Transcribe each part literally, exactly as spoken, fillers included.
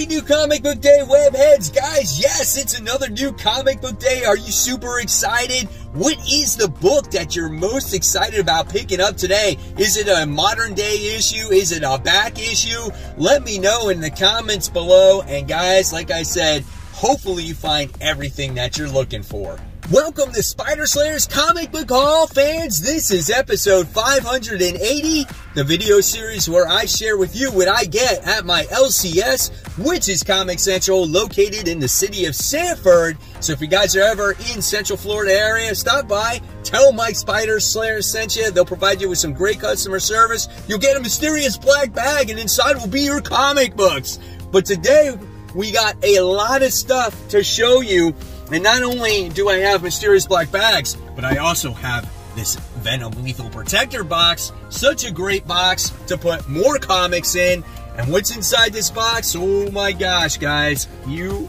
Happy New Comic Book Day, webheads. Guys, yes, it's another new comic book day. Are you super excited? What is the book that you're most excited about picking up today? Is it a modern day issue? Is it a back issue? Let me know in the comments below. And guys, like I said, hopefully you find everything that you're looking for. Welcome to Spider Slayers Comic Book Hall, fans. This is episode five hundred eighty, the video series where I share with you what I get at my L C S, which is Comic Central, located in the city of Sanford. So if you guys are ever in Central Florida area, stop by, tell Mike Spider Slayer sent you. They'll provide you with some great customer service. You'll get a mysterious black bag, and inside will be your comic books. But today, we got a lot of stuff to show you. And not only do I have mysterious black bags, but I also have this Venom Lethal Protector box. Such a great box to put more comics in. And what's inside this box? Oh my gosh, guys. You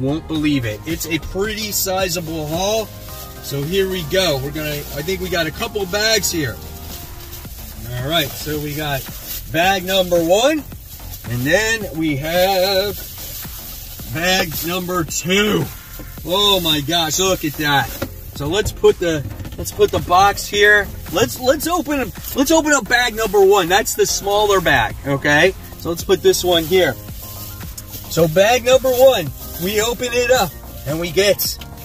won't believe it. It's a pretty sizable haul. So here we go. We're gonna, I think we got a couple bags here. All right, so we got bag number one. And then we have bag number two. Oh my gosh, look at that. So let's put the let's put the box here. Let's let's open let's open up bag number one. That's the smaller bag, okay? So let's put this one here. So bag number one, we open it up and we get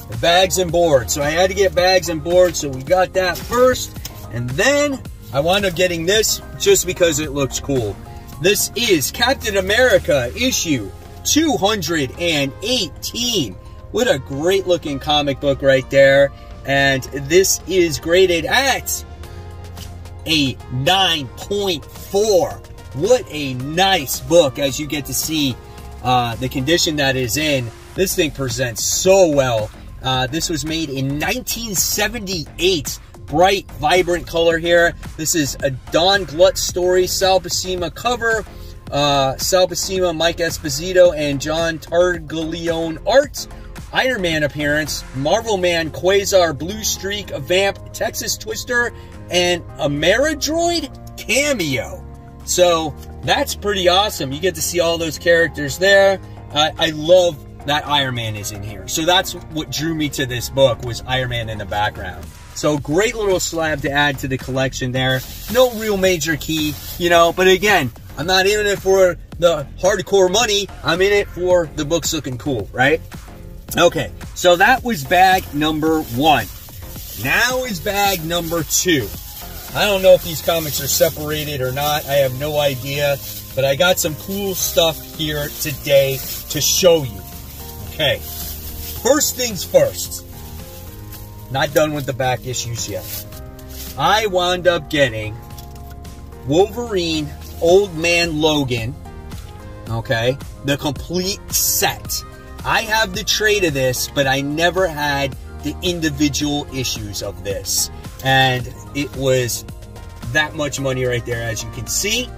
the bags and boards. So I had to get bags and boards, so we got that first. And then I wound up getting this just because it looks cool. This is Captain America issue two hundred eighteen. What a great looking comic book right there. And this is graded at a nine point four. What a nice book, as you get to see uh, the condition that is in. This thing presents so well. Uh, this was made in nineteen seventy-eight. Bright, vibrant color here. This is a Don Glutt story, Sal Basima cover. Uh, Sal Basima, Mike Esposito, and John Targaleon art. Iron Man appearance, Marvel Man, Quasar, Blue Streak, Vamp, Texas Twister, and Ameridroid cameo. So that's pretty awesome. You get to see all those characters there. Uh, I love that Iron Man is in here. So that's what drew me to this book, was Iron Man in the background. So great little slab to add to the collection there. No real major key, you know, but again, I'm not in it for the hardcore money. I'm in it for the books looking cool, right? Okay, so that was bag number one. Now is bag number two. I don't know if these comics are separated or not. I have no idea. But I got some cool stuff here today to show you. Okay, first things first. Not done with the back issues yet. I wound up getting Wolverine, Old Man Logan. Okay, the complete set. I have the trade of this, but I never had the individual issues of this. And it was that much money right there, as you can see.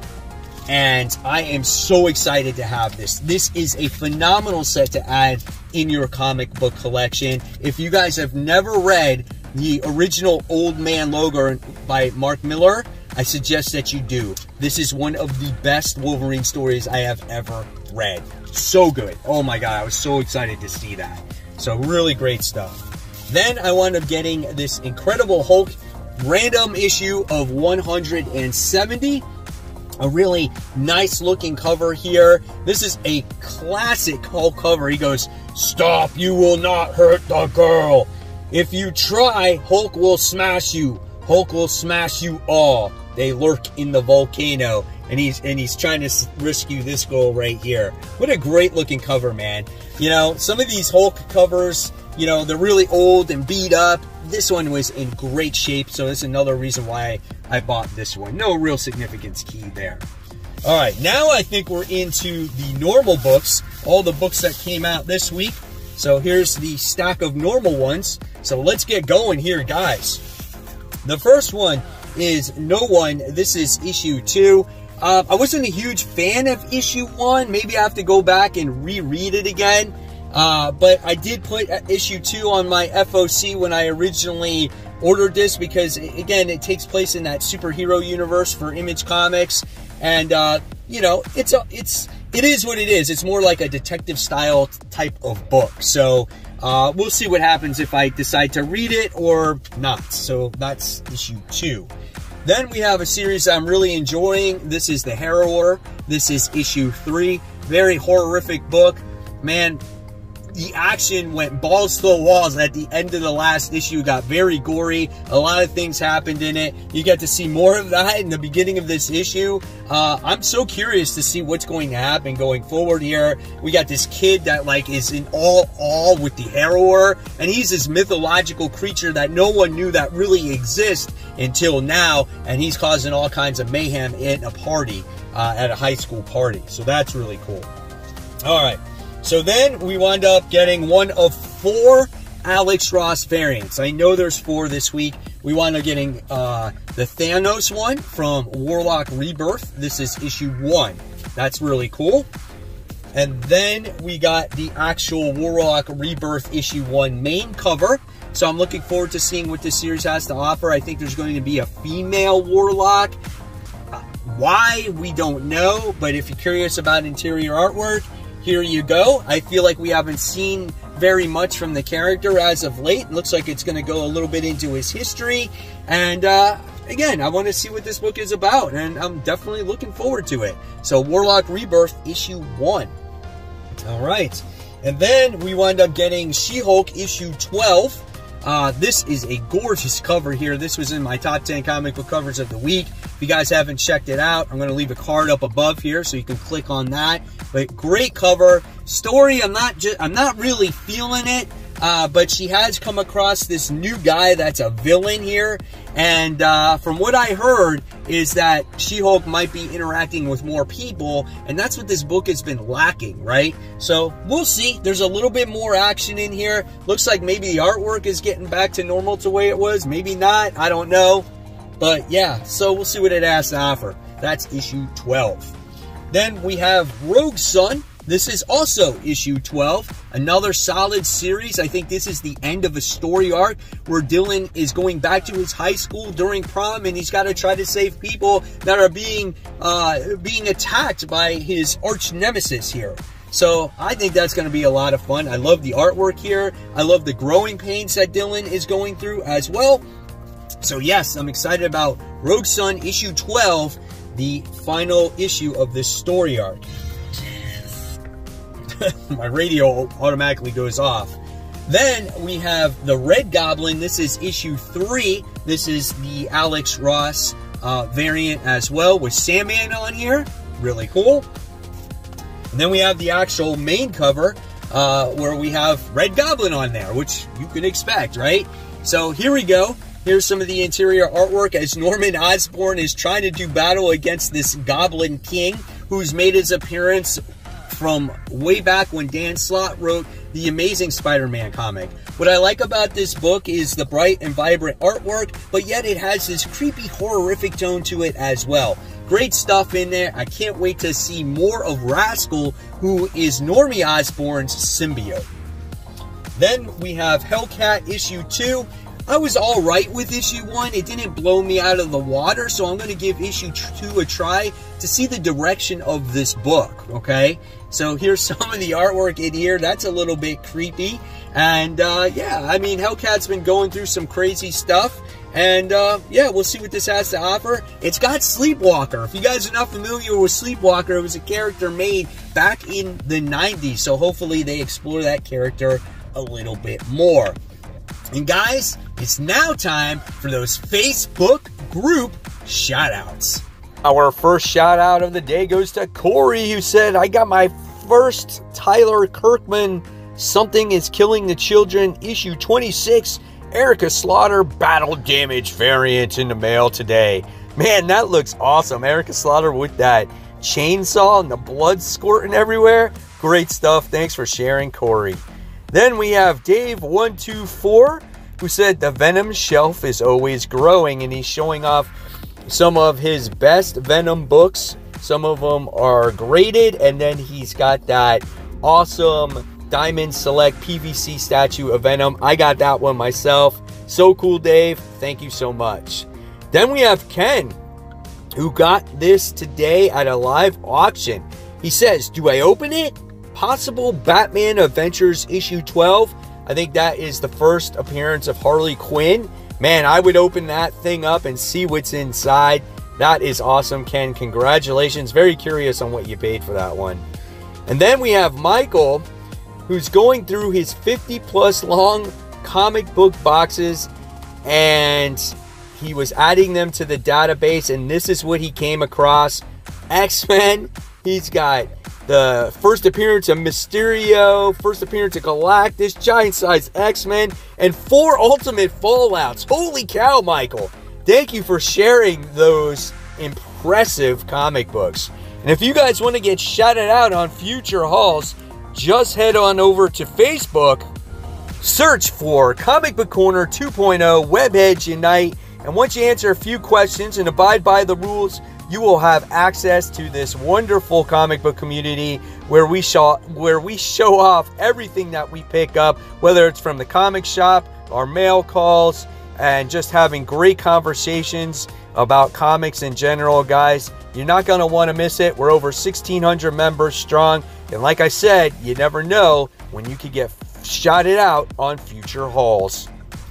And I am so excited to have this. This is a phenomenal set to add in your comic book collection. If you guys have never read the original Old Man Logan by Mark Miller, I suggest that you do. This is one of the best Wolverine stories I have ever read. So good. Oh my God, I was so excited to see that. So really great stuff. Then I wound up getting this Incredible Hulk random issue of one hundred seventy. A really nice looking cover here. This is a classic Hulk cover. He goes, "Stop, you will not hurt the girl. If you try, Hulk will smash you. Hulk will smash you all. They lurk in the volcano." And he's and he's trying to rescue this girl right here. What a great looking cover, man. You know, some of these Hulk covers, you know, they're really old and beat up. This one was in great shape, so that's another reason why I bought this one. No real significance key there. All right, now I think we're into the normal books, all the books that came out this week. So here's the stack of normal ones. So let's get going here, guys. The first one is No One. This is issue two. Uh, I wasn't a huge fan of issue one. Maybe I have to go back and reread it again. Uh, but I did put issue two on my F O C when I originally ordered this because, again, it takes place in that superhero universe for Image Comics. And, uh, you know, it's a, it's it is what it is. It's more like a detective style type of book. So uh, we'll see what happens if I decide to read it or not. So that's issue two. Then we have a series I'm really enjoying. This is The Harrower. This is issue three. Very horrific book. Man, the action went balls to the walls at the end of the last issue. Got very gory. A lot of things happened in it. You get to see more of that in the beginning of this issue. Uh, I'm so curious to see what's going to happen going forward here. We got this kid that like is in all all with the Harrower. And he's this mythological creature that no one knew that really exists until now, and he's causing all kinds of mayhem in a party, uh, at a high school party. So that's really cool. All right, so then we wind up getting one of four Alex Ross variants. I know there's four this week. We wind up getting uh, the Thanos one from Warlock Rebirth. This is issue one. That's really cool. And then we got the actual Warlock Rebirth issue one main cover. So I'm looking forward to seeing what this series has to offer. I think there's going to be a female Warlock. Uh, why? We don't know. But if you're curious about interior artwork, here you go. I feel like we haven't seen very much from the character as of late. It looks like it's going to go a little bit into his history. And uh, again, I want to see what this book is about. And I'm definitely looking forward to it. So Warlock Rebirth issue one. All right. And then we wind up getting She-Hulk issue twelve. Uh, this is a gorgeous cover here. This was in my top ten comic book covers of the week. If you guys haven't checked it out, I'm going to leave a card up above here so you can click on that. But great cover. Story, I'm not just, I'm not really feeling it, uh, but she has come across this new guy that's a villain here. And uh, from what I heard is that She-Hulk might be interacting with more people, and that's what this book has been lacking, right? So we'll see. There's a little bit more action in here. Looks like maybe the artwork is getting back to normal to the way it was. Maybe not. I don't know. But yeah, so we'll see what it has to offer. That's issue twelve. Then we have Rogue Sun. This is also issue twelve, another solid series. I think this is the end of a story arc where Dylan is going back to his high school during prom, and he's got to try to save people that are being uh, being attacked by his arch nemesis here. So I think that's going to be a lot of fun. I love the artwork here. I love the growing pains that Dylan is going through as well. So yes, I'm excited about Rogue Sun issue twelve, the final issue of this story arc. My radio automatically goes off. Then we have the Red Goblin. This is issue three. This is the Alex Ross uh, variant as well, with Sandman on here. Really cool. And then we have the actual main cover uh, where we have Red Goblin on there, which you can expect, right? So here we go. Here's some of the interior artwork as Norman Osborn is trying to do battle against this Goblin King who's made his appearance from way back when Dan Slott wrote the Amazing Spider-Man comic. What I like about this book is the bright and vibrant artwork, but yet it has this creepy, horrific tone to it as well. Great stuff in there. I can't wait to see more of Rascal, who is Normie Osborn's symbiote. Then we have Hellcat issue two. I was all right with issue one. It didn't blow me out of the water, so I'm going to give issue two a try to see the direction of this book, okay? So here's some of the artwork in here. That's a little bit creepy. And, uh, yeah, I mean, Hellcat's been going through some crazy stuff. And, uh, yeah, we'll see what this has to offer. It's got Sleepwalker. If you guys are not familiar with Sleepwalker, it was a character made back in the nineties. So hopefully they explore that character a little bit more. And guys, it's now time for those Facebook group shout-outs. Our first shout-out of the day goes to Corey, who said, I got my first Tyler Kirkman, Something is Killing the Children, issue twenty-six, Erica Slaughter Battle Damage variant in the mail today. Man, that looks awesome. Erica Slaughter with that chainsaw and the blood squirting everywhere. Great stuff. Thanks for sharing, Corey. Then we have Dave one two four, who said the Venom shelf is always growing, and he's showing off some of his best Venom books. Some of them are graded, and then he's got that awesome Diamond Select P V C statue of Venom. I got that one myself. So cool, Dave. Thank you so much. Then we have Ken, who got this today at a live auction. He says, do I open it? Possible Batman Adventures issue twelve. I think that is the first appearance of Harley Quinn. Man, I would open that thing up and see what's inside. That is awesome, Ken. Congratulations. Very curious on what you paid for that one. And then we have Michael, who's going through his fifty plus long comic book boxes, and he was adding them to the database, and this is what he came across. X-Men. He's got the first appearance of Mysterio, first appearance of Galactus, giant-sized X-Men, and four Ultimate Fallouts. Holy cow, Michael. Thank you for sharing those impressive comic books. And if you guys want to get shouted out on future hauls, just head on over to Facebook, search for Comic Book Corner two point oh Webheads Unite, and once you answer a few questions and abide by the rules, you will have access to this wonderful comic book community where we show, where we show off everything that we pick up, whether it's from the comic shop, our mail calls, and just having great conversations about comics in general, guys. You're not going to want to miss it. We're over sixteen hundred members strong. And like I said, you never know when you could get shouted out on future hauls.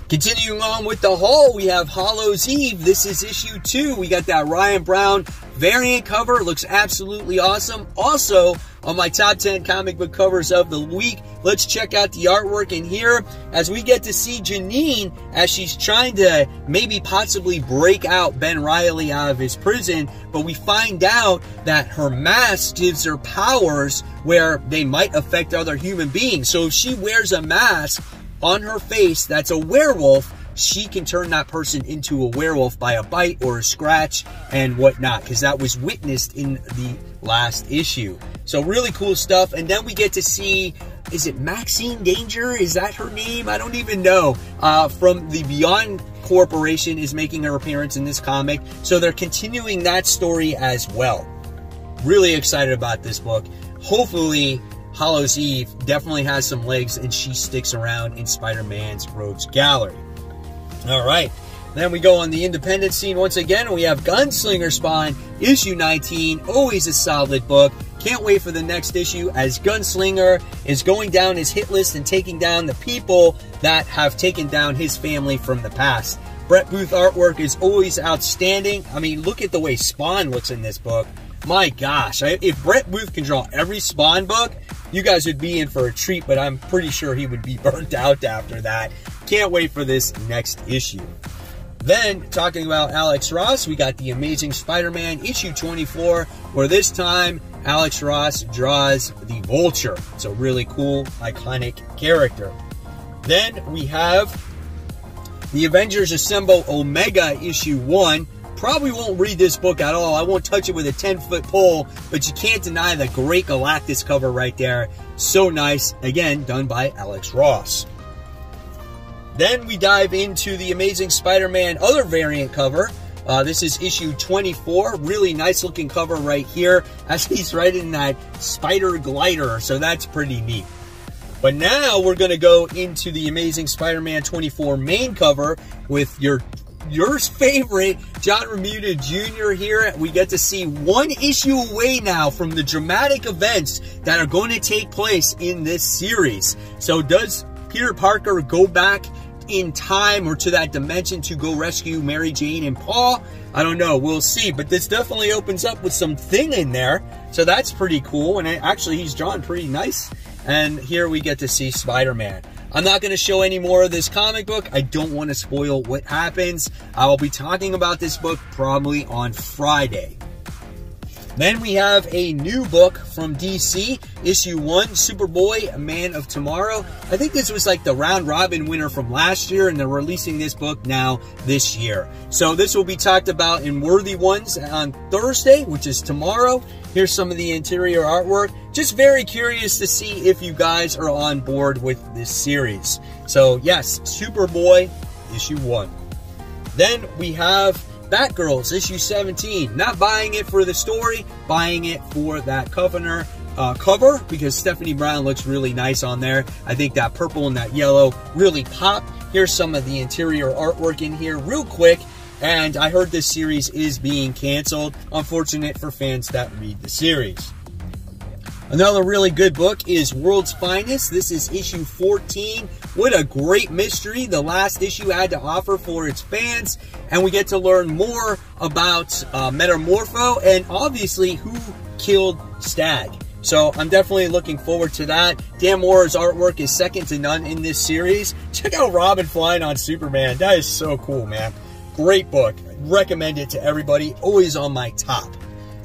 Continuing on with the haul, we have Hollow's Eve. This is issue two. We got that Ryan Brown variant cover. It looks absolutely awesome. Also, on my top ten comic book covers of the week, let's check out the artwork in here as we get to see Janine as she's trying to maybe possibly break out Ben Reilly out of his prison, but we find out that her mask gives her powers where they might affect other human beings. So if she wears a mask on her face that's a werewolf, she can turn that person into a werewolf by a bite or a scratch and whatnot, because that was witnessed in the last issue. So really cool stuff. And then we get to see, is it Maxine Danger? Is that her name? I don't even know. Uh, from the Beyond Corporation is making her appearance in this comic. So they're continuing that story as well. Really excited about this book. Hopefully, Hollow's Eve definitely has some legs and she sticks around in Spider-Man's Rogues Gallery. All right, then we go on the independent scene once again, and we have Gunslinger Spawn, issue nineteen, always a solid book. Can't wait for the next issue as Gunslinger is going down his hit list and taking down the people that have taken down his family from the past. Brett Booth artwork is always outstanding. I mean, look at the way Spawn looks in this book. My gosh, if Brett Booth can draw every Spawn book, you guys would be in for a treat, but I'm pretty sure he would be burnt out after that. Can't wait for this next issue. Then, talking about Alex Ross, we got the Amazing Spider-Man issue twenty-four, where this time Alex Ross draws the Vulture. It's a really cool, iconic character. Then we have the Avengers Assemble Omega issue one. Probably won't read this book at all. I won't touch it with a ten foot pole, but you can't deny the great Galactus cover right there. So nice. Again, done by Alex Ross. Then we dive into the Amazing Spider-Man other variant cover. Uh, this is issue twenty-four. Really nice looking cover right here as he's right in that spider glider. So that's pretty neat. But now we're going to go into the Amazing Spider-Man twenty-four main cover with your your favorite John Romita Junior here. We get to see one issue away now from the dramatic events that are going to take place in this series. So does Peter Parker go back in time or to that dimension to go rescue Mary Jane and Paul? I don't know. We'll see. But this definitely opens up with some thing in there. So that's pretty cool. And actually, he's drawn pretty nice. And here we get to see Spider-Man. I'm not going to show any more of this comic book. I don't want to spoil what happens. I'll be talking about this book probably on Friday. Then we have a new book from D C, issue one, Superboy, Man of Tomorrow. I think this was like the round robin winner from last year, and they're releasing this book now this year. So this will be talked about in Worthy Ones on Thursday, which is tomorrow. Here's some of the interior artwork. Just very curious to see if you guys are on board with this series. So yes, Superboy, issue one. Then we have Batgirls, issue seventeen. Not buying it for the story, buying it for that cover, uh, cover because Stephanie Brown looks really nice on there. I think that purple and that yellow really pop. Here's some of the interior artwork in here real quick. And I heard this series is being canceled. Unfortunate for fans that read the series. Another really good book is World's Finest. This is issue fourteen. What a great mystery the last issue had to offer for its fans. And we get to learn more about uh, Metamorpho and obviously who killed Stag. So I'm definitely looking forward to that. Dan Moore's artwork is second to none in this series. Check out Robin flying on Superman. That is so cool, man. Great book. Recommend it to everybody. Always on my top.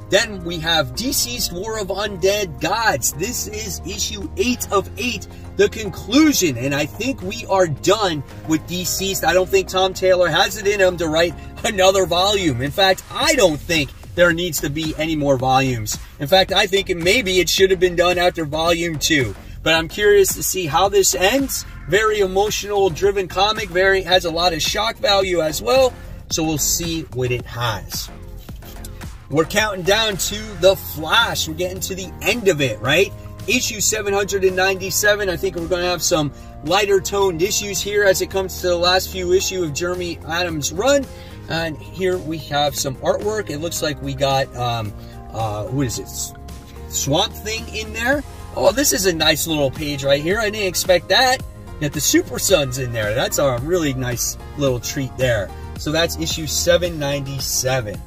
Then we have D C's War of Undead Gods. This is issue eight of eight, the conclusion. And I think we are done with D C's. I don't think Tom Taylor has it in him to write another volume. In fact, I don't think there needs to be any more volumes. In fact, I think maybe it should have been done after volume two. But I'm curious to see how this ends. Very emotional driven comic. Very has a lot of shock value as well. So we'll see what it has. We're counting down to The Flash. We're getting to the end of it, right? Issue seven hundred ninety-seven. I think we're going to have some lighter toned issues here as it comes to the last few issues of Jeremy Adams' run. And here we have some artwork. It looks like we got, um, uh, what is it? Swamp Thing in there. Oh, this is a nice little page right here. I didn't expect that. That the Super Sun's in there. That's a really nice little treat there. So that's issue seven ninety-seven.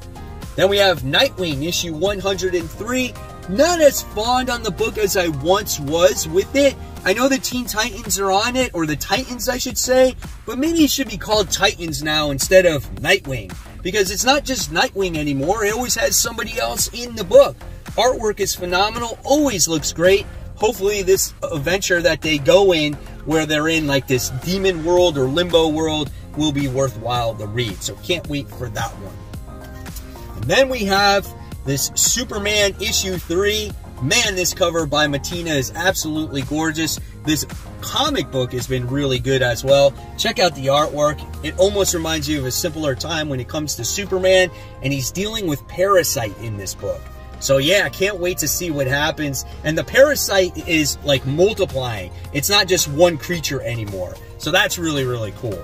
Then we have Nightwing, issue one hundred and three. Not as fond on the book as I once was with it. I know the Teen Titans are on it, or the Titans I should say, but maybe it should be called Titans now instead of Nightwing. Because it's not just Nightwing anymore, it always has somebody else in the book. Artwork is phenomenal, always looks great. Hopefully this adventure that they go in, where they're in like this demon world or limbo world, will be worthwhile to read. So can't wait for that one. And then we have this Superman issue three. Man, this cover by Matina is absolutely gorgeous. This comic book has been really good as well. Check out the artwork. It almost reminds you of a simpler time when it comes to Superman, and he's dealing with Parasite in this book. So yeah, I can't wait to see what happens. And the Parasite is like multiplying. It's not just one creature anymore. So that's really, really cool.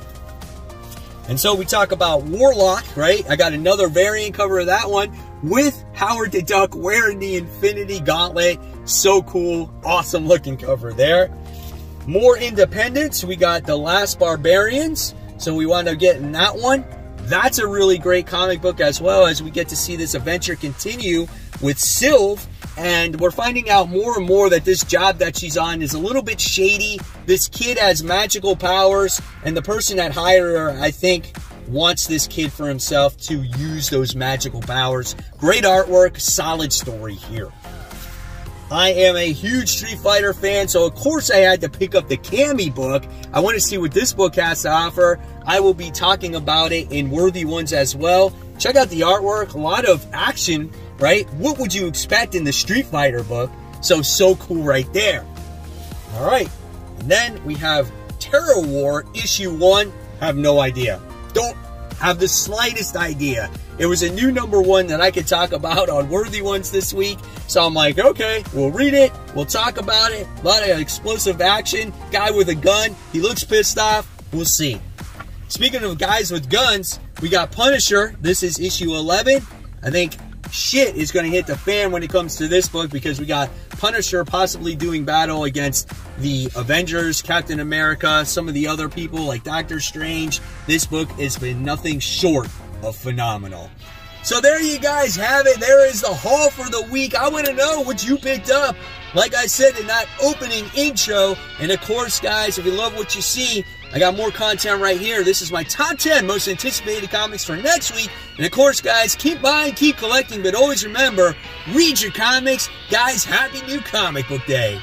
And so we talk about Warlock, right? I got another variant cover of that one with Howard the Duck wearing the Infinity Gauntlet. So cool. Awesome looking cover there. More Independence. We got The Last Barbarians. So we wound up getting that one. That's a really great comic book as well, as we get to see this adventure continue with Sylve. And we're finding out more and more that this job that she's on is a little bit shady. This kid has magical powers, and the person that hired her, I think, wants this kid for himself to use those magical powers. Great artwork, solid story here. I am a huge Street Fighter fan, so of course I had to pick up the Cammy book. I want to see what this book has to offer. I will be talking about it in Worthy Ones as well. Check out the artwork, a lot of action, right? What would you expect in the Street Fighter book? So, so cool right there. All right. And then we have Terror War issue one. I have no idea. Don't have the slightest idea. It was a new number one that I could talk about on Worthy Ones this week. So I'm like, okay, we'll read it. We'll talk about it. A lot of explosive action. Guy with a gun. He looks pissed off. We'll see. Speaking of guys with guns, we got Punisher. This is issue eleven. I think shit is going to hit the fan when it comes to this book, because we got Punisher possibly doing battle against the Avengers, Captain America, some of the other people like Doctor Strange. This book has been nothing short of phenomenal. So there you guys have it. There is the haul for the week. I want to know what you picked up. Like I said in that opening intro. And of course, guys, if you love what you see, I got more content right here. This is my top ten most anticipated comics for next week. And of course, guys, keep buying, keep collecting, but always remember, read your comics. Guys, happy new comic book day.